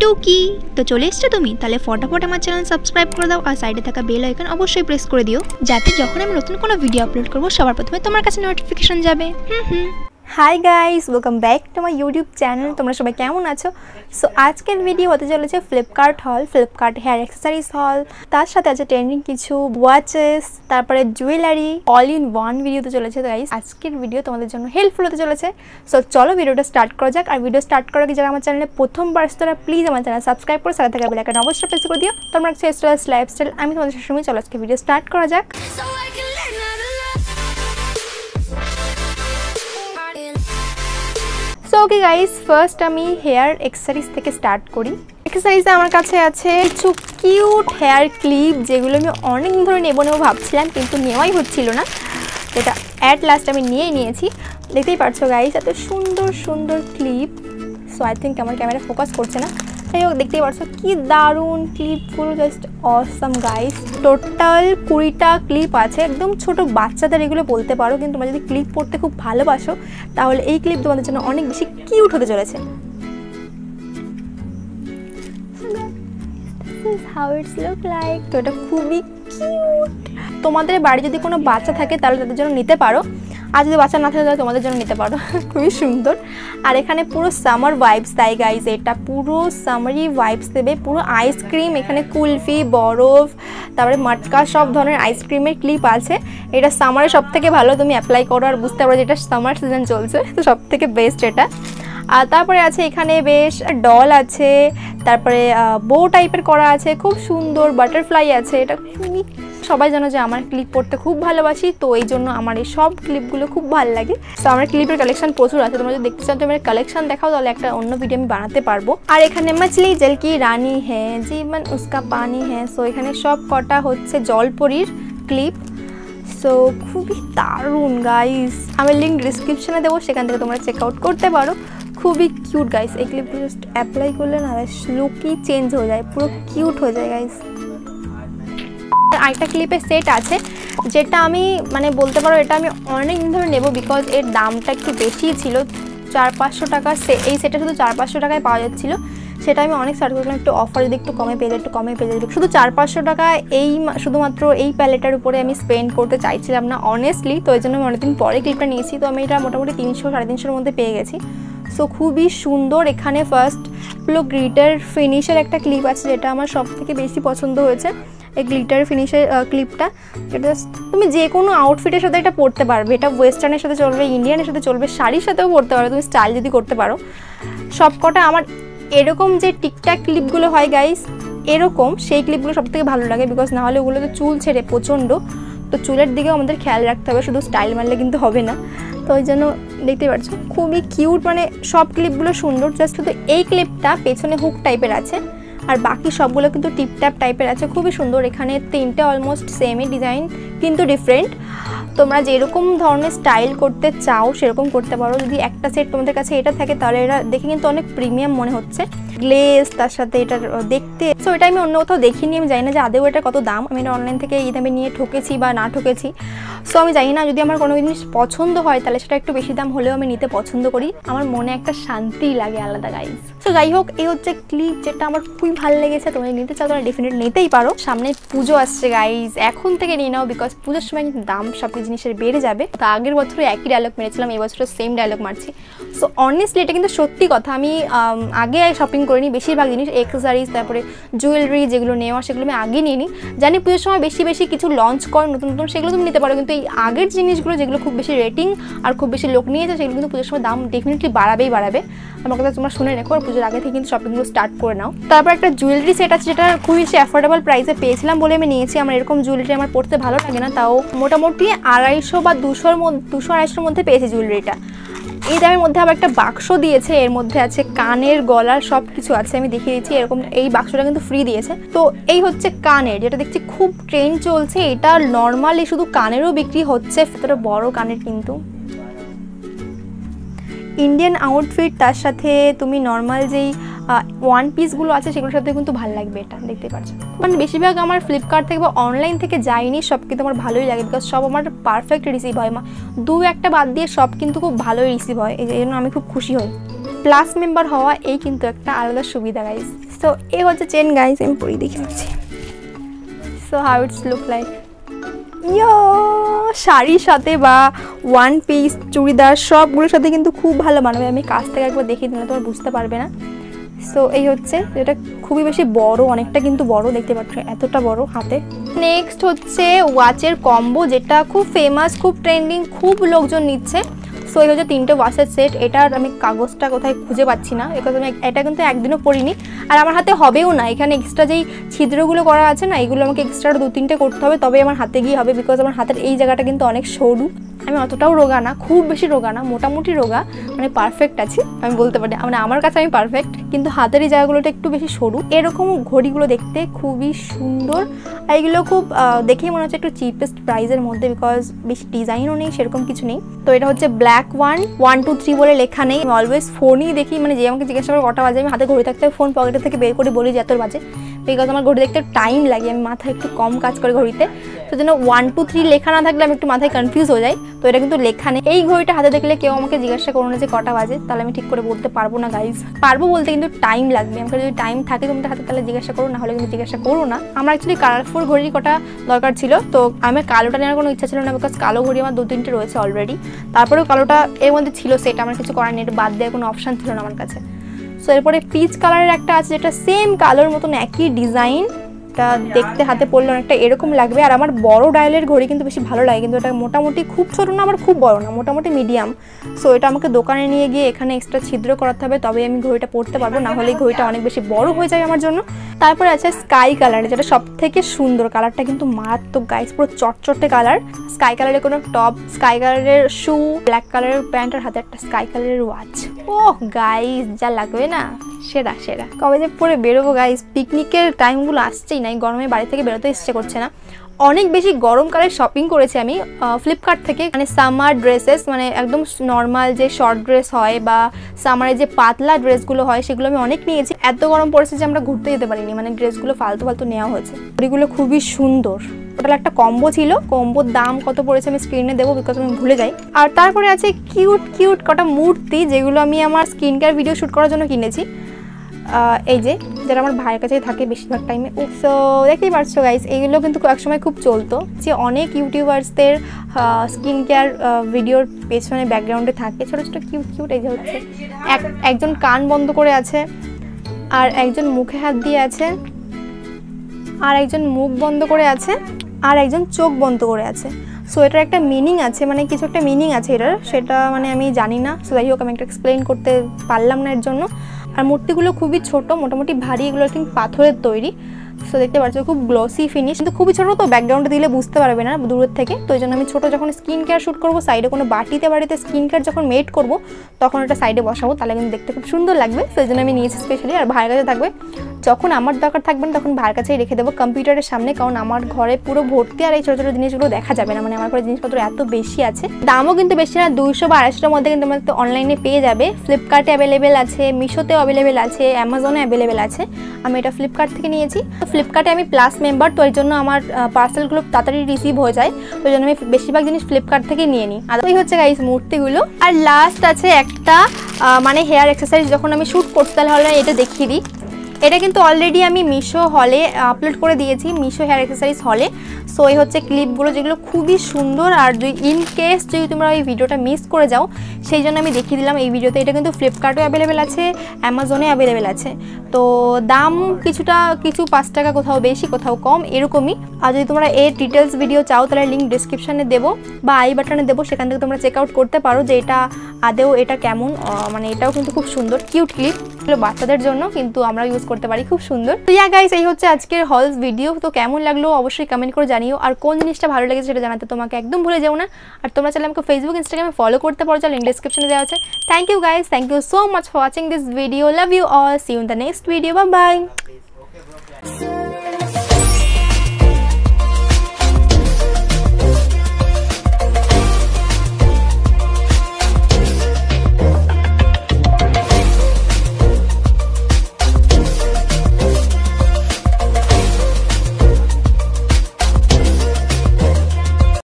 टुकी तो चले एसो तुम तेल फटाफट हमारे चैनल सबसक्राइब कर दाओ और साइडे थका बेल आइकन अवश्य प्रेस कर दिओ जाते जखन आमि नतुन कोनो भिडियो अपलोड करब सबार प्रथमे तोमार काछे नोटिफिकेशन जाबे। Hi guys welcome back to my YouTube channel तुम्हारा सबा केमन आछो। सो आजकल भिडियो होते चले फ्लिपकार्ट हल फ्लिपकार्ट हेयर एक्सेसरिज हल तरह आज ट्रेंडिंग किछु वॉचेस तारपरे jewellery all in one video तो चले। तो गाइज आजकल भिडियो तुम्हारे जो हेल्पफुल होते चले। सो चलो भिडियो स्टार्ट करा जाक। भिडियो स्टार्ट करार आगे जरा हमारे चैनल प्रथम बार तोरा प्लिज हमारे चैनल सबसक्राइब करो साथे बेल आइकन अवश्य प्रेस कर दिओ। तुम्हारा स्टाइलिश लाइफस्टाइल आमी तुम्हारे सामने चलो आज के भिडियो स्टार्ट करा जाक। सो ओके गाइज फर्स्ट आमी हेयर एक्सेसरिज थेके स्टार्ट करी। एक्सेसरिजे आमार काछे आछे किछु किउट हेयर क्लिप जेगुलो आमी अनेक दिन धरे नेब नेब भाबछिलाम किन्तु नेवाई होच्छिलो ना, एटा एट लास्ट आमी निये नियेछि। देखतेई पारछो गाइज एत सुंदर सुंदर क्लिप। सो आई थिंक आमार क्यामेरा फोकास करछे ना, ताई होक देखतेई पारछो कि दारुण क्लिपगुलो जस्ट असाम गाइज। टोटाल 20टा क्लिप आछे एकदम छोटो बाच्चादेर एगुलो बोलते पारो, किन्तु तोमरा जोदि क्लिप पड़ते खूब भालोबाशो ताहले एई क्लिप तोमादेर जोन्नो अनेक बेशी किउट होते चलेछे। This is how it's look like। तो এটা খুবই কিউট। তোমাদের বাড়ি যদি কোনো বাচ্চা থাকে তাহলে তাদের জন্য নিতে পারো, আর যদি বাচ্চা না থাকে তাহলে তোমাদের জন্য নিতে পারো। খুবই সুন্দর। আর এখানে পুরো সামার ভাইবস তাই গাইস, এটা পুরো সামারি ভাইবস দেবে। পুরো আইসক্রিম এখানে কুলফি বরফ তারপরে মটকা সব ধরনের আইসক্রিমের ক্লিপ আছে। এটা সামারে সবথেকে ভালো, তুমি অ্যাপ্লাই করো আর বুঝতে পারবে যে এটা সামার সিজন চলছে, তো সবথেকে বেস্ট এটা। আর তারপরে আছে এখানে বেশ ডল আছে, তারপরে বো টাইপের করা আছে, খুব সুন্দর বাটারফ্লাই আছে। এটা খুবই সবাই জানো যে আমার ক্লিপ পড়তে খুব ভালোবাসি, তো এই জন্য আমার এই সব ক্লিপগুলো খুব ভালো লাগে। তো আমার ক্লিপের কালেকশন প্রচুর আছে, তোমরা যদি দেখতে চাও তোমার কালেকশন দেখাও তাহলে একটা অন্য ভিডিও আমি বানাতে পারবো। আর এখানে মাছলি জল কি রানী হ্যায় জীবন উসকা পানি হ্যায়। সো এখানে সব কটা হচ্ছে জলপরীর ক্লিপ। सो खूब ही दारुण गाइज, हमें लिंक डिस्क्रिपशने देव से तुम्हारा चेकआउट करते पारो। खूब ही किूट गाइज, एक क्लिप जस्ट अप्लाई कर ले लुक ही चेंज हो जाए, पूरा किूट हो जाए गाइज। आईटा क्लिपे सेट आछे जेटा मैं बोलते पारो एटा अनेक दिन धरे नेब बिकज एर दामटा एकटु बेशी छिलो, 400-500 टाका से एई सेटटा शुधु 400-500 टाकाय पाओया जाच्छिलो। সেটা আমি অনেক সার্চ করলাম, একটু অফার যদি একটু কমে পেয়ে যাই শুধু 400-500 টাকা এই শুধুমাত্র এই প্যালেটার উপরে আমি স্পেন্ড করতে চাইছিলাম না অনেস্টলি, তো এই জন্য আমি অনেকদিন পরে ক্লিপটা নিয়েছি। তো আমি এটা মোটামুটি 300-350 মধ্যে পেয়ে গেছি। সো খুবই সুন্দর। এখানে ফার্স্ট পুরো গ্লিটার ফিনিশের একটা ক্লিপ আছে যেটা আমার সবথেকে বেশি পছন্দ হয়েছে। এই গ্লিটার ফিনিশের ক্লিপটা এটা তুমি যে কোনো আউটফিটের সাথে এটা পরতে পারবে, এটা ওয়েস্টার্নের সাথে চলবে, ইন্ডিয়ানের সাথে চলবে, শাড়ির সাথেও পরতে পারবে, তুমি স্টাইল যদি করতে পারো। সবকটা আমার एरकम जो टिकटैक क्लिपगुलो है गाइज एरकम से क्लिपगुलो सबथेके भालो लागे बिकज ना होले ओगुलो तो चुल छेड़े प्रचंड, तो चुलेर दिके आमादेर ख्याल राखते होबे, शुधु स्टाइल मारले किन्तु होबे ना। तो ओई जोन्नो देखते पाच्छो खूबई किउट, माने सब क्लिपगुलो सुंदर। जस्ट शुधु एई क्लिपटा पेछने हुक टाइपेर आछे और बाकी सबगुलो किन्तु टिपटैप टाइपेर आछे, खूबई सुंदर। एखाने तीनटे अलमोस्ट सेमई डिजाइन किन्तु डिफरेंट। তোমরা যেরকম ধরনের স্টাইল করতে চাও সেরকম করতে পারো। যদি একটা সেট তোমাদের কাছে এটা থাকে তাহলে এটা দেখে কিন্তু অনেক প্রিমিয়াম মনে হচ্ছে, গ্লেজ তার সাথে এটা দেখতে। সো এটা আমি অন্য কোথাও দেখিনি, আমি জানি না যে আদেও এটা কত দাম, আমি এটা অনলাইন থেকে এই দামে নিয়ে ঠকেছি বা না ঠকেছি। সো আমি জানি না, যদি আমার কোনো জিনিস পছন্দ হয় তাহলে সেটা একটু বেশি দাম হলেও আমি নিতে পছন্দ করি, আমার মনে একটা শান্তি লাগে আলাদা গাইজ। সো যাই হোক এই হচ্ছে ক্লিপ যেটা আমার খুবই ভালো লেগেছে, তোমরা নিতে চাও তোমরা ডেফিনেট নিতেই পারো। সামনে পুজো আসছে গাইজ, এখন থেকে নিয়ে নাও বিকজ পুজোর সময় কিন্তু দাম সব জিনিসের বেড়ে যাবে। তো আগের বছরও একই ডায়লগ মেরেছিলাম, এই বছরও সেম ডায়লগ মারছি। সো অনেস্টলি এটা কিন্তু সত্যি কথা, আমি আগে শপিং করিনি বেশিরভাগ জিনিস, অ্যাকসেসরিজ তারপরে জুয়েলারি যেগুলো নেওয়া সেগুলো আমি আগে নিয়ে নিই। জানি পুজোর সময় বেশি বেশি কিছু লঞ্চ কর নতুন সেগুলো তুমি নিতে পারো, কিন্তু এই আগের জিনিসগুলো যেগুলো খুব বেশি রেটিং আর খুব বেশি লোক নিয়েছে সেগুলো কিন্তু পুজোর সময় দাম ডেফিনেটলি বাড়াবে। আমার কথা তোমরা শুনে রেখো, আর পুজোর আগে থেকে কিন্তু শপিংগুলো স্টার্ট করে নাও। তারপর একটা জুয়েলারি সেট আছে যেটা খুবই অ্যাফোর্ডেবল প্রাইসে পেয়েছিলাম বলে আমি নিয়েছি। আমার এরকম জুয়েলারি আমার পড়তে ভালো লাগে না, তাও মোটামুটি 250-250 মধ্যে পেয়েছি জুয়েলারিটা। এই দামের মধ্যে আবার একটা বাক্স দিয়েছে, এর মধ্যে আছে কানের গলার সব কিছু আছে, আমি দেখিয়ে দিচ্ছি। এরকম এই বাক্সটা কিন্তু ফ্রি দিয়েছে। তো এই হচ্ছে কানের, যেটা দেখছি খুব ট্রেন্ড চলছে, এটা নর্মালি শুধু কানেরও বিক্রি হচ্ছে, সেটা বড় কানের। কিন্তু ইন্ডিয়ান আউটফিট তার সাথে তুমি নর্মাল যেই ওয়ান পিসগুলো আছে সেগুলোর সাথে কিন্তু ভালো লাগবে, এটা দেখতে পাচ্ছো। মানে বেশিরভাগ আমার ফ্লিপকার্ট থেকে বা অনলাইন থেকে যাইনি, সব কিন্তু আমার ভালোই লাগে বিকজ সব আমার পারফেক্ট রিসিভ হয়, দু একটা বাদ দিয়ে সব কিন্তু খুব ভালোই রিসিভ হয়, এই জন্য আমি খুব খুশি হই। प्लस मेम्बर हवा ये क्योंकि एक आलदा सुविधा गाइज। सो ये हे चेन गाइज हमें पड़े देखे so how it's look like यो शाड़ी साथे बा वन पिस चूड़ीदार सबगुलोर साथे किन्तु खूब भालो मानाबे। आमी काछ थेके एकबार देखिए दिले तोमरा बुझते पारबे ना। सो এই হচ্ছে এটা খুবই বেশি বড়, অনেকটা কিন্তু বড় দেখতে পাচ্ছ, এতটা বড় হাতে। নেক্সট হচ্ছে ওয়াচের কম্বো যেটা খুব ফেমাস, খুব ট্রেন্ডিং, খুব লোকজন নিচ্ছে। সো এই হচ্ছে তিনটে ওয়াচের সেট। এটার আমি কাগজটা কোথায় খুঁজে পাচ্ছি না, এই কথা আমি এটা কিন্তু একদিনও পরিনি আর আমার হাতে হবেও না। এখানে এক্সট্রা যেই ছিদ্রগুলো করা আছে না, এইগুলো আমাকে এক্সট্রা 2-3টে করতে হবে তবে আমার হাতে গিয়ে হবে, বিকজ আমার হাতের এই জায়গাটা কিন্তু অনেক সরু। আমি অতটাও রোগা না, খুব বেশি রোগা না, মোটামুটি রোগা, মানে পারফেক্ট আছি আমি বলতে পারি, মানে আমার কাছে আমি পারফেক্ট, কিন্তু হাতের এই জায়গাগুলোটা একটু বেশি সরু। এরকম ঘড়িগুলো দেখতে খুবই সুন্দর আর এগুলো খুব দেখেই মনে হচ্ছে একটু চিপেস্ট প্রাইসের মধ্যে, বিকজ বেশি ডিজাইনও নেই, সেরকম কিছু নেই। তো এটা হচ্ছে ব্ল্যাক ওয়ান, 1 2 3 বলে লেখা নেই। আমি অলওয়েজ ফোনই দেখি, মানে যে আমাকে জিজ্ঞাসা করে কটা বাজে আমি হাতে ঘড়ি থাকতে ফোন পকেট থেকে বের করে বলি যে এত বাজে, বিকজ আমার ঘড়ি দেখতে টাইম লাগে, আমি মাথা একটু কম কাজ করে ঘড়িতে, সেজন্য 1 2 3 লেখা না থাকলে আমি একটু মাথায় কনফিউজ হয়ে যাই। তো এটা কিন্তু লেখা নেই। এই ঘড়িটা হাতে দেখলে কেউ আমাকে জিজ্ঞাসা করো না যে কটা বাজে, তাহলে আমি ঠিক করে বলতে পারবো না গাইজ, পারবো বলতে কিন্তু টাইম লাগবে। আমাকে যদি টাইম থাকে তোমাদের হাতে তাহলে জিজ্ঞাসা করো, না হলে কিন্তু জিজ্ঞাসা করো না। আমার অ্যাকচুয়ালি কালারফুল ঘড়ির কটা দরকার ছিল, তো আমি কালোটা নেওয়ার কোনো ইচ্ছা ছিল না, বিকজ কালো ঘড়ি আমার 2-3টে রয়েছে অলরেডি, তারপরেও কালোটা এর মধ্যে ছিল, সেটা আমার কিছু করার নেই, বাদ দেওয়ার কোনো অপশান ছিল না আমার কাছে। সো এরপরে পিচ কালারের একটা আছে যেটা সেম কালোর মতন একই ডিজাইন, এটা দেখতে হাতে পড়লে অনেকটা এরকম লাগবে। আর আমার বড় ডায়ালের ঘড়ি কিন্তু বেশি ভালো লাগে, কিন্তু এটা মোটামুটি খুব ছোটো না আবার খুব বড় না, মোটামুটি মিডিয়াম। সো এটা আমাকে দোকানে নিয়ে গিয়ে এখানে এক্সট্রা ছিদ্র করাতে হবে তবে আমি ঘড়িটা পরতে পারবো, না হলে ঘড়িটা অনেক বেশি বড় হয়ে যায় আমার জন্য। তারপরে আছে স্কাই কালার যেটা সব থেকে সুন্দর, কালারটা কিন্তু মারাত্মক গাইস, পুরো চটচটে কালার। স্কাই কালারের কোনো টপ, স্কাই কালারের শু, ব্ল্যাক কালারের প্যান্ট আর হাতে একটা স্কাই কালারের ওয়াচ। ওহ গাইস যা লাগবে না, সেরা সেরা। কবে যে পরে বেরোবো গাইস, পিকনিকের টাইমগুলো আসছেই না, গরমে বাড়ি থেকে বেরোতে ইচ্ছে করছে না। অনেক বেশি গরমকালে শপিং করেছি আমি ফ্লিপকার্ট থেকে, মানে সামার ড্রেসেস, মানে একদম নর্মাল যে শর্ট ড্রেস হয় বা সামারের যে পাতলা ড্রেসগুলো হয় সেগুলো আমি অনেক নিয়েছি। এত গরম পড়েছে যে আমরা ঘুরতে যেতে পারিনি, মানে ড্রেসগুলো ফালতু ফালতু নেওয়া হয়েছে। ঘড়িগুলো খুবই সুন্দর, ওটার একটা কম্বো ছিল, কম্বোর দাম কত পড়েছে আমি স্ক্রিনে দেবো বিকজ আমি ভুলে যাই। আর তারপরে আছে কিউট কিউট কটা মূর্তি যেগুলো আমি আমার স্কিন কেয়ার ভিডিও শ্যুট করার জন্য কিনেছি, এই যে যারা আমার ভাইয়ের কাছেই থাকে বেশিরভাগ টাইমে। সো দেখতেই পারছো গাইজ এইগুলো কিন্তু একসময় খুব চলতো, যে অনেক ইউটিউবার্সদের স্কিন কেয়ার ভিডিওর পেছনে ব্যাকগ্রাউন্ডে থাকে ছোটো ছোটো কিউট কিউট। এই যে হচ্ছে একজন কান বন্ধ করে আছে, আর একজন মুখে হাত দিয়ে আছে, আর একজন মুখ বন্ধ করে আছে, আর একজন চোখ বন্ধ করে আছে। সো এটার একটা মিনিং আছে, মানে কিছু একটা মিনিং আছে এটার, সেটা মানে আমি জানি না। সো যাই হোক আমি একটা এক্সপ্লেন করতে পারলাম না এর জন্য। আর মূর্তিগুলো খুবই ছোট, মোটামুটি ভারী, এগুলো কিন্তু পাথরের তৈরি। সো দেখতে পাচ্ছ খুব গ্লসি ফিনিশ, কিন্তু খুবই ছোটো, তো ব্যাকগ্রাউন্ডে দিলে বুঝতে পারবে না দূরের থেকে। তো এই জন্য আমি ছোটো যখন স্কিন কেয়ার শ্যুট করবো, সাইডে কোনো বাটিতে বাড়িতে স্কিন কেয়ার যখন মেড করবো তখন এটা সাইডে বসাবো, তাহলে কিন্তু দেখতে খুব সুন্দর লাগবে। সেই জন্য আমি নিয়েছি স্পেশালি। আর ভাইয়ের কাছে থাকবে, যখন আমার দরকার থাকবে না তখন ভাইয়ের কাছেই রেখে দেবো কম্পিউটারের সামনে, কারণ আমার ঘরে পুরো ভর্তি আর এই ছোটো ছোটো জিনিসগুলো দেখা যাবে না, মানে আমার ঘরে জিনিসপত্র এত বেশি আছে। দামও কিন্তু বেশি না, 200 বা 250 মধ্যে কিন্তু তোমার অনলাইনে পেয়ে যাবে। ফ্লিপকার্টে অ্যাভেলেবেল আছে, মিশোতেও অ্যাভেলেবেল আছে, অ্যামাজনে অ্যাভেলেবেল আছে। আমি এটা ফ্লিপকার্ট থেকে নিয়েছি। ফ্লিপকার্টে আমি প্লাস মেম্বার, তো এর জন্য আমার পার্সেলগুলো তাড়াতাড়ি রিসিভ হয়ে যায়, তো এই জন্য আমি বেশিরভাগ জিনিস ফ্লিপকার্ট থেকে নিয়ে নিই। আর ওই হচ্ছে গাইস মূর্তিগুলো। আর লাস্ট আছে একটা, মানে হেয়ার এক্সারসাইজ যখন আমি শ্যুট করছি তাহলে এটা দেখিয়ে দিই। এটা কিন্তু অলরেডি আমি মিশো হলে আপলোড করে দিয়েছি, মিশো হেয়ার এক্সারসাইজ হলে। সো এই হচ্ছে ক্লিপগুলো যেগুলো খুবই সুন্দর। আর যদি ইনকেস যদি তোমরা ওই ভিডিওটা মিস করে যাও সেই জন্য আমি দেখিয়ে দিলাম এই ভিডিওতে। এটা কিন্তু ফ্লিপকার্টেও অ্যাভেলেবেল আছে, অ্যামাজনে অ্যাভেলেবেল আছে। তো দাম কিছুটা কিছু 5 টাকা, কোথাও বেশি কোথাও কম এরকমই। আর যদি তোমরা এর ডিটেলস ভিডিও চাও তাহলে লিঙ্ক ডিসক্রিপশানে দেবো বা আই বাটনে দেবো, সেখান থেকে তোমরা চেক আউট করতে পারো যে এটা আদেও এটা কেমন, মানে এটাও কিন্তু খুব সুন্দর কিউট ক্লিপ, বাচ্চাদের জন্য কিন্তু আমরা ইউজ করতে পারি, খুব সুন্দর। তো ইয়া গাইস এই হচ্ছে আজকের হলস ভিডিও। তো কেমন লাগলো অবশ্যই কমেন্ট করে জানিও, আর কোন জিনিসটা ভালো লেগেছে সেটা জানাতে তোমাকে একদম ভুলে যাও না। আর তোমরা চাইলে আমাকে ফেসবুক ইনস্টাগ্রামে ফলো করতে পারো, যা লিঙ্ক ডিসক্রিপশনে দেওয়া আছে। Thank you guys, thank you so much for watching this video, love you all, see you in the next video, bye by.